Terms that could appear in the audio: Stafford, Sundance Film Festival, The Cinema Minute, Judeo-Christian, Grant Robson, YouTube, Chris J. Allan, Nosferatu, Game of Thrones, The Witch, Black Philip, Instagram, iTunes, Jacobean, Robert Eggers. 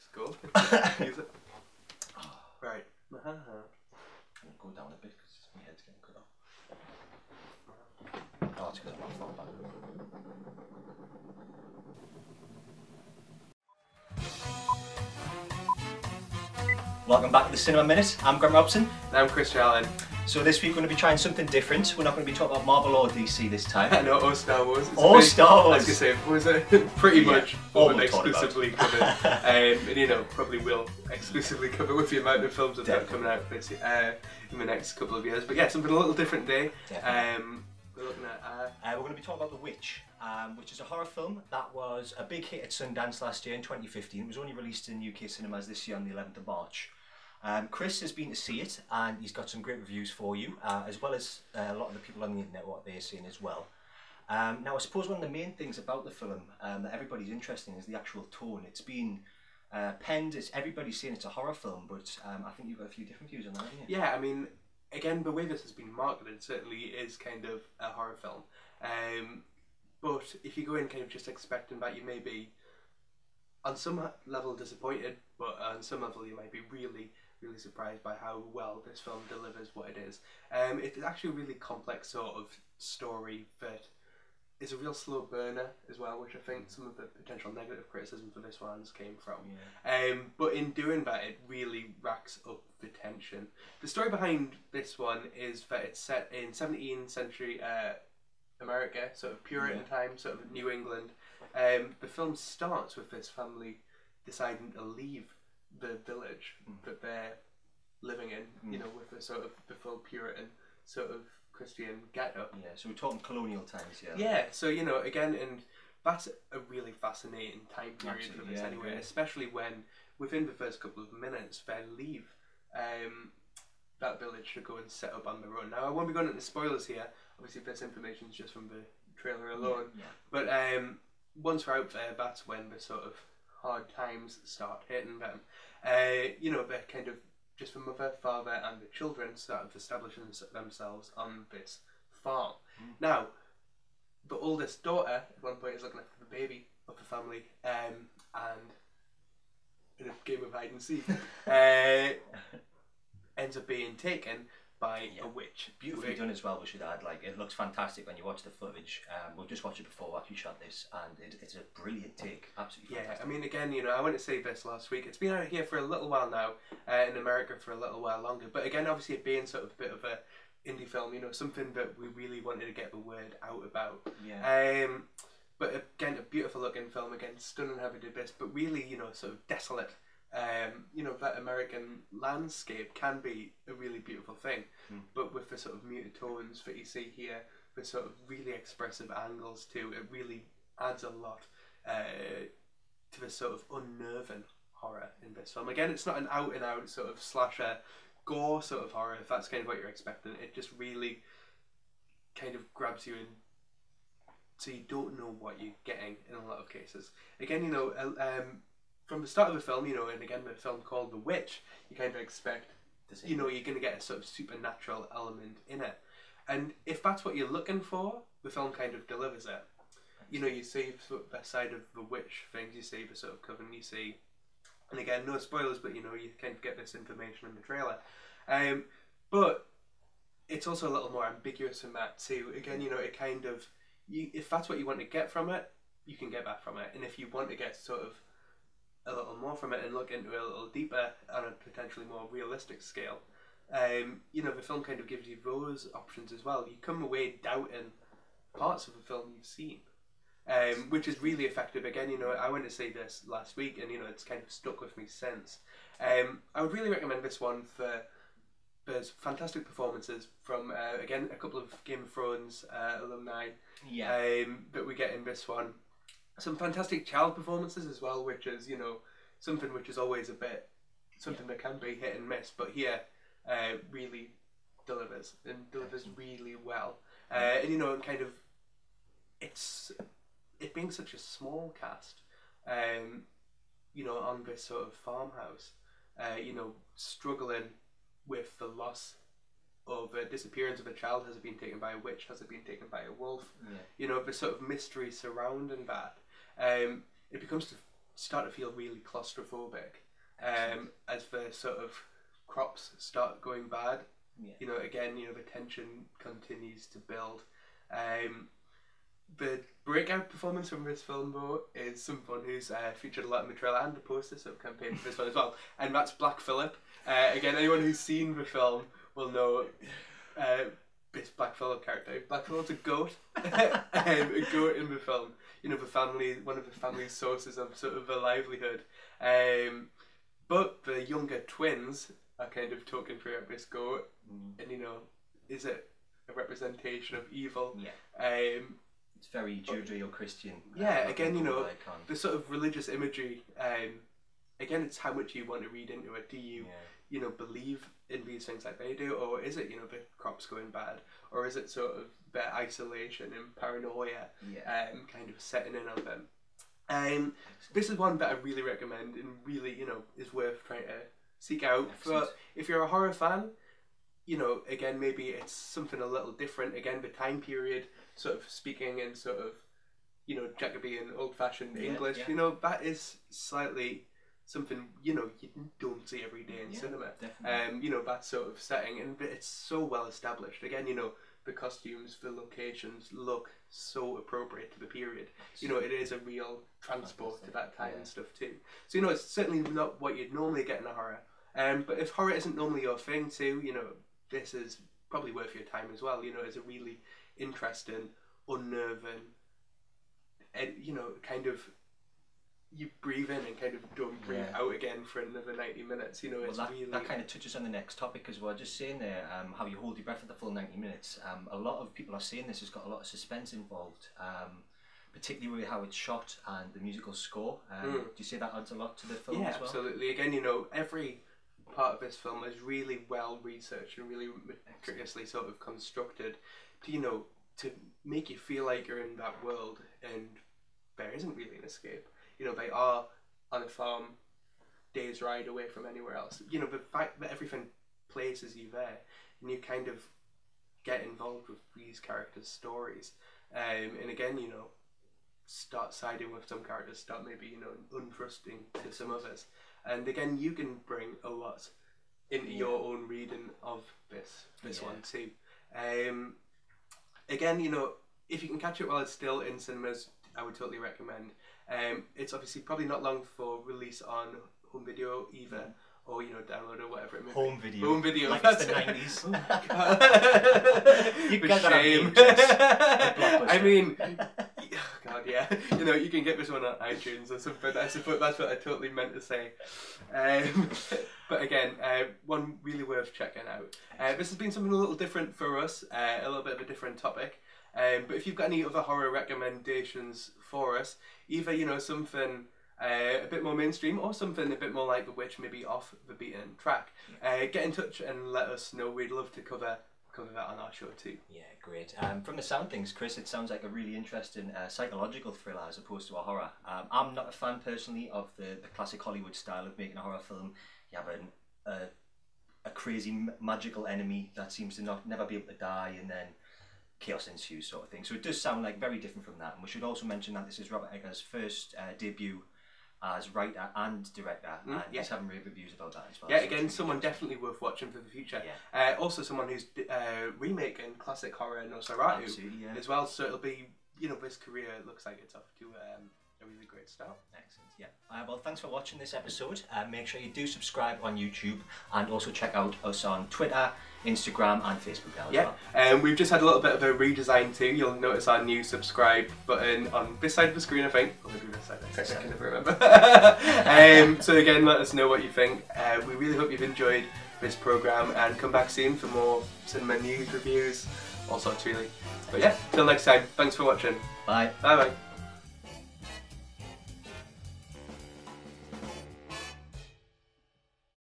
Score. Use it. Right. I'm going to go down a bit because my head's getting cut off. Oh, it's because I'm not far back. Welcome back to the Cinema Minute. I'm Grant Robson. And I'm Chris J. Allan. So this week we're going to be trying something different. We're not going to be talking about Marvel or DC this time. I know, or Star Wars. Or Star Wars! As you say, was it pretty much what we'll exclusively cover. And you know, probably will exclusively cover with the amount of films that are coming out this, in the next couple of years. But yeah, something a little different today. We're looking at... we're going to be talking about The Witch, which is a horror film that was a big hit at Sundance last year in 2015. It was only released in UK cinemas this year on the 11th of March. Chris has been to see it and he's got some great reviews for you, as well as a lot of the people on the internet, what they're seeing as well. Now I suppose one of the main things about the film that everybody's interested in is the actual tone. It's been penned, everybody's saying it's a horror film, but I think you've got a few different views on that, haven't you? Yeah, I mean, again, the way this has been marketed certainly is kind of a horror film. But if you go in kind of just expecting that, you may be on some level disappointed, but on some level you might be really surprised by how well this film delivers what it is. It's actually a really complex sort of story that is a real slow burner as well, which I think some of the potential negative criticism for this one came from. Yeah. But in doing that, it really racks up the tension. The story behind this one is that it's set in 17th century America, sort of Puritan time, sort of New England. The film starts with this family deciding to leave the village that they're living in, you know, with the sort of the full Puritan sort of Christian get-up. Yeah, so we're talking colonial times, yeah. Yeah, so you know, again, and that's a really fascinating time period for this anyway, especially when within the first couple of minutes they leave that village to go and set up on their own. Now I won't be going into spoilers here, obviously this information is just from the trailer alone, but once we're out there, that's when the sort of hard times start hitting them. You know, they're kind of just the mother, father and the children start establishing themselves on this farm. Now, the oldest daughter at one point is looking after the baby of the family, and in a game of hide and seek, ends up being taken by a witch. Beautifully done as well, we should add. Like, it looks fantastic when you watch the footage. We'll just watch it before we actually shot this, and it's a brilliant take. Absolutely fantastic. I mean, again, you know, I went to see this last week. It's been out here for a little while now, in America for a little while longer. But again, obviously, it being sort of a bit of a indie film, you know, something that we really wanted to get the word out about. Yeah. But again, a beautiful looking film. Again, stunning how they did this, but really, you know, sort of desolate. You know, that American landscape can be a really beautiful thing, but with the sort of muted tones that you see here, the sort of really expressive angles too, it really adds a lot to the sort of unnerving horror in this film. Again, it's not an out and out sort of slasher gore sort of horror, if that's kind of what you're expecting. It just really kind of grabs you in, so you don't know what you're getting in a lot of cases. Again, you know, from the start of the film, you know, and again the film called The Witch, you kind of expect, you know, you're going to get a sort of supernatural element in it. And if that's what you're looking for, the film kind of delivers it. You know, you see the side of the witch things, you see the sort of coven, you see, and again, no spoilers, but you know, you kind of get this information in the trailer. But it's also a little more ambiguous than that too. Again, you know, it kind of, if that's what you want to get from it, you can get that from it. And if you want to get sort of a little more from it and look into it a little deeper on a potentially more realistic scale, you know, the film kind of gives you those options as well. You come away doubting parts of the film you've seen, which is really effective. Again, you know, I went to see this last week and, you know, it's kind of stuck with me since. I would really recommend this one for there's fantastic performances from, again, a couple of Game of Thrones alumni that we get in this one. Some fantastic child performances as well, which is, you know, something which is always a bit, something that can be hit and miss, but here really delivers, and delivers really well. And, you know, kind of, it being such a small cast, you know, on this sort of farmhouse, you know, struggling with the loss of a disappearance of a child. Has it been taken by a witch? Has it been taken by a wolf? You know, the sort of mystery surrounding that. It becomes start to feel really claustrophobic as the sort of crops start going bad. Yeah. You know, again, you know, the tension continues to build. The breakout performance from this film, though, is someone who's featured a lot in the trailer and the poster, so campaign for this one as well, and that's Black Philip. Again, anyone who's seen the film will know this Black Philip character. Black Philip's a goat, a goat in the film. You know, the family, one of the family's sources of sort of a livelihood. But the younger twins are kind of talking throughout this goat, and you know, is it a representation of evil? Yeah. It's very Judeo-Christian. Yeah, again, you know, the sort of religious imagery. Again, it's how much you want to read into it. Do you, you know, believe in these things like they do, or is it, you know, the crops going bad, or is it sort of their isolation and paranoia, kind of setting in on them? This is one that I really recommend and really, you know, is worth trying to seek out. But if you're a horror fan, you know, again, maybe it's something a little different. Again, the time period. Sort of speaking in sort of, you know, Jacobean old-fashioned English, you know, that is slightly something, you know, you don't see every day in cinema. You know, that sort of setting, and it's so well established. Again, you know, the costumes, the locations look so appropriate to the period. You know, it is a real transport to that time and stuff too. So, you know, it's certainly not what you'd normally get in a horror. But if horror isn't normally your thing too, you know, this is probably worth your time as well. You know, it's a really interesting, unnerving, and you know, kind of you breathe in and kind of don't breathe out again for another 90 minutes. You know, it's really that kind of touches on the next topic as well. Just saying there, how you hold your breath for the full 90 minutes. A lot of people are saying this has got a lot of suspense involved, particularly with how it's shot and the musical score. Do you say that adds a lot to the film as well? Absolutely. Again, you know, every part of this film is really well researched and really meticulously sort of constructed. You know, to make you feel like you're in that world, and there isn't really an escape. You know, they are on a farm, days ride away from anywhere else. You know, the fact that everything places you there, and you kind of get involved with these characters' stories. And again, you know, start siding with some characters, start maybe, you know, untrusting to some others. And again, you can bring a lot into your own reading of this one too. Again, you know, if you can catch it while it's still in cinemas, I would totally recommend. It's obviously probably not long for release on home video either, or, you know, download or whatever it may be. Home video. Like it's the 90s. Oh my God. You got that. I mean, God, yeah. You know, you can get this one on iTunes or something. I suppose that's what I totally meant to say. But again, one really worth checking out. This has been something a little different for us, a little bit of a different topic. But if you've got any other horror recommendations for us, either, you know, something a bit more mainstream or something a bit more like The Witch, maybe off the beaten track, get in touch and let us know. We'd love to cover that on our show too. Yeah, great. From the sound things, Chris, it sounds like a really interesting psychological thriller as opposed to a horror. I'm not a fan personally of the classic Hollywood style of making a horror film. You have a crazy magical enemy that seems to never be able to die, and then chaos ensues, sort of thing. So it does sound like very different from that. And we should also mention that this is Robert Eggers' first debut as writer and director, and he's having rave reviews about that as well. Yeah, so again, someone definitely worth watching for the future. Yeah. Also someone who's remaking classic horror Nosferatu as well, so it'll be, you know, this career looks like it's off to a really great start. Excellent, yeah. Well, thanks for watching this episode. Make sure you do subscribe on YouTube, and also check out us on Twitter, Instagram and Facebook now as well. Yeah, we've just had a little bit of a redesign too. You'll notice our new subscribe button on this side of the screen, I think. Or maybe this side, I can never remember. So again, let us know what you think. We really hope you've enjoyed this programme, and come back soon for more cinema news, reviews, all sorts really. But yeah, till next time, thanks for watching. Bye. Bye bye.